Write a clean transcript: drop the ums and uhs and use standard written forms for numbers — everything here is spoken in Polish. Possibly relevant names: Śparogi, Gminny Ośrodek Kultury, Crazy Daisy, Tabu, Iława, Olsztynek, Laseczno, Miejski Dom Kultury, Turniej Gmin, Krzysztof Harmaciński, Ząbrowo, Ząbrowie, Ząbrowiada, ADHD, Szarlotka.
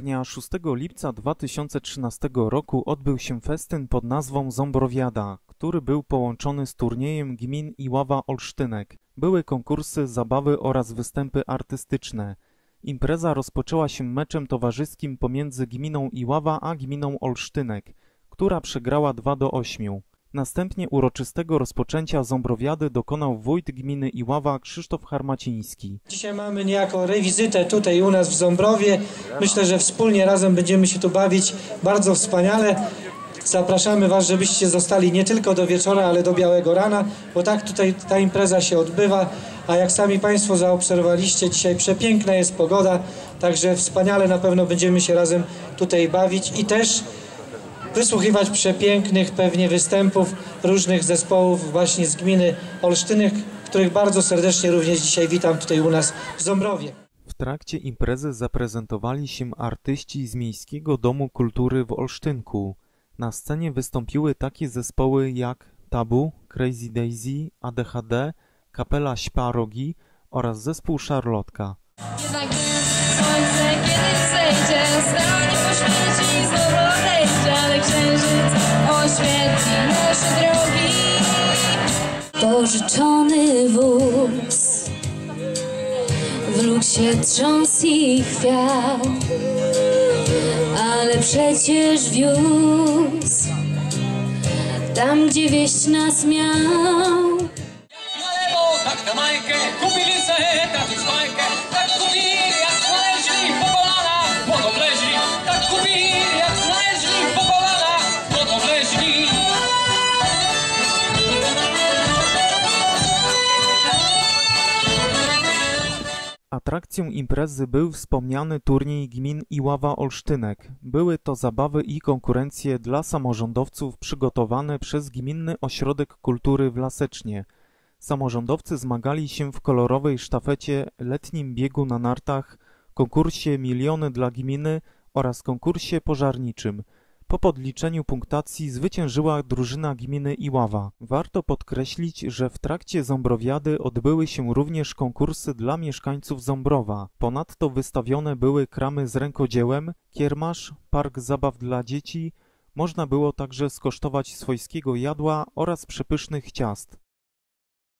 Dnia 6 lipca 2013 roku odbył się festyn pod nazwą Ząbrowiada, który był połączony z turniejem gmin Iława-Olsztynek. Były konkursy, zabawy oraz występy artystyczne. Impreza rozpoczęła się meczem towarzyskim pomiędzy gminą Iława a gminą Olsztynek, która przegrała 2-8. Następnie uroczystego rozpoczęcia Ząbrowiady dokonał wójt gminy Iława Krzysztof Harmaciński. Dzisiaj mamy niejako rewizytę tutaj u nas w Ząbrowie. Myślę, że wspólnie razem będziemy się tu bawić bardzo wspaniale. Zapraszamy Was, żebyście zostali nie tylko do wieczora, ale do białego rana, bo tak tutaj ta impreza się odbywa. A jak sami Państwo zaobserwowaliście, dzisiaj przepiękna jest pogoda, także wspaniale na pewno będziemy się razem tutaj bawić i też wysłuchiwać przepięknych pewnie występów różnych zespołów właśnie z gminy Olsztynek, których bardzo serdecznie również dzisiaj witam tutaj u nas w Ząbrowie. W trakcie imprezy zaprezentowali się artyści z Miejskiego Domu Kultury w Olsztynku. Na scenie wystąpiły takie zespoły jak Tabu, Crazy Daisy, ADHD, kapela Śparogi oraz zespół Szarlotka. Pożyczony wóz w luksie trząsł i chwiał, ale przecież wiózł tam, gdzie wieść nas miał. Atrakcją imprezy był wspomniany turniej gmin Iława-Olsztynek. Były to zabawy i konkurencje dla samorządowców przygotowane przez Gminny Ośrodek Kultury w Lasecznie. Samorządowcy zmagali się w kolorowej sztafecie, letnim biegu na nartach, konkursie Miliony dla Gminy oraz konkursie pożarniczym. Po podliczeniu punktacji zwyciężyła drużyna gminy Iława. Warto podkreślić, że w trakcie Ząbrowiady odbyły się również konkursy dla mieszkańców Ząbrowa. Ponadto wystawione były kramy z rękodziełem, kiermasz, park zabaw dla dzieci. Można było także skosztować swojskiego jadła oraz przepysznych ciast.